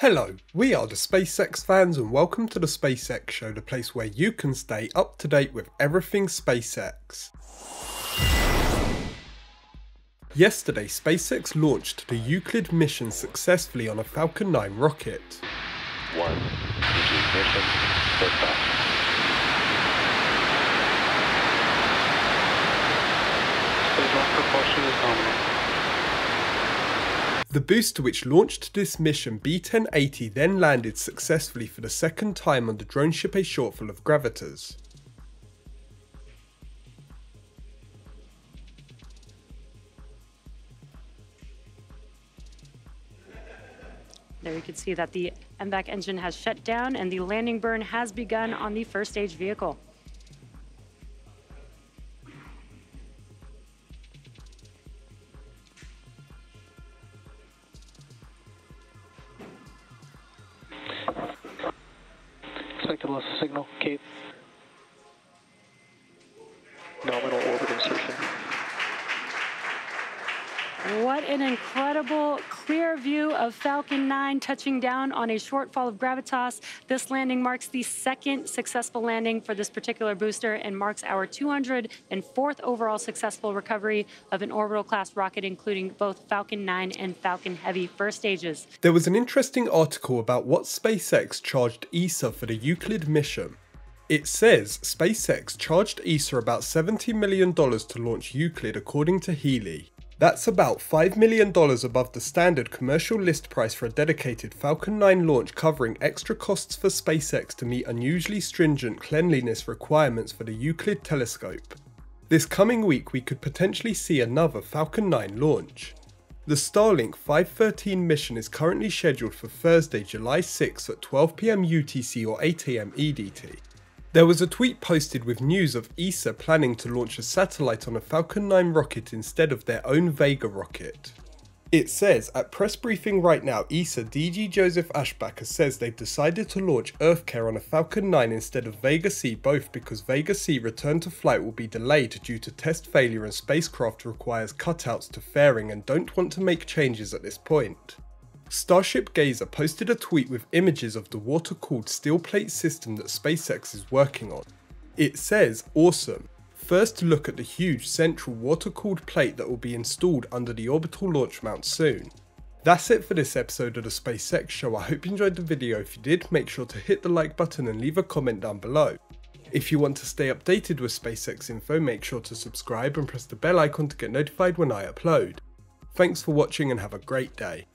Hello, we are the SpaceX fans and welcome to the SpaceX Show, the place where you can stay up to date with everything SpaceX. Yesterday, SpaceX launched the Euclid mission successfully on a Falcon 9 rocket. One ignition liftoff. Spacewalk propulsion is nominal. The booster which launched this mission, B1080, then landed successfully for the second time on the drone ship A Shortfall of Gravitas. There you can see that the MVAC engine has shut down and the landing burn has begun on the first stage vehicle. Loss of signal, Cape. Nominal orbit insertion. What an incredible clear view of Falcon 9 touching down on a shortfall of gravitas. This landing marks the second successful landing for this particular booster and marks our 204th overall successful recovery of an orbital class rocket, including both Falcon 9 and Falcon Heavy first stages. There was an interesting article about what SpaceX charged ESA for the Euclid mission. It says SpaceX charged ESA about $70 million to launch Euclid, according to Healy. That's about $5 million above the standard commercial list price for a dedicated Falcon 9 launch, covering extra costs for SpaceX to meet unusually stringent cleanliness requirements for the Euclid telescope. This coming week we could potentially see another Falcon 9 launch. The Starlink 513 mission is currently scheduled for Thursday, July 6 at 12 PM UTC or 8 AM EDT. There was a tweet posted with news of ESA planning to launch a satellite on a Falcon 9 rocket instead of their own Vega rocket. It says, at press briefing right now, ESA DG Joseph Aschbacher says they've decided to launch EarthCare on a Falcon 9 instead of Vega C, both because Vega C return to flight will be delayed due to test failure and spacecraft requires cutouts to fairing and don't want to make changes at this point. Starship Gazer posted a tweet with images of the water-cooled steel plate system that SpaceX is working on. It says, awesome. First look at the huge central water-cooled plate that will be installed under the orbital launch mount soon. That's it for this episode of the SpaceX Show. I hope you enjoyed the video. If you did, make sure to hit the like button and leave a comment down below. If you want to stay updated with SpaceX info, make sure to subscribe and press the bell icon to get notified when I upload. Thanks for watching and have a great day.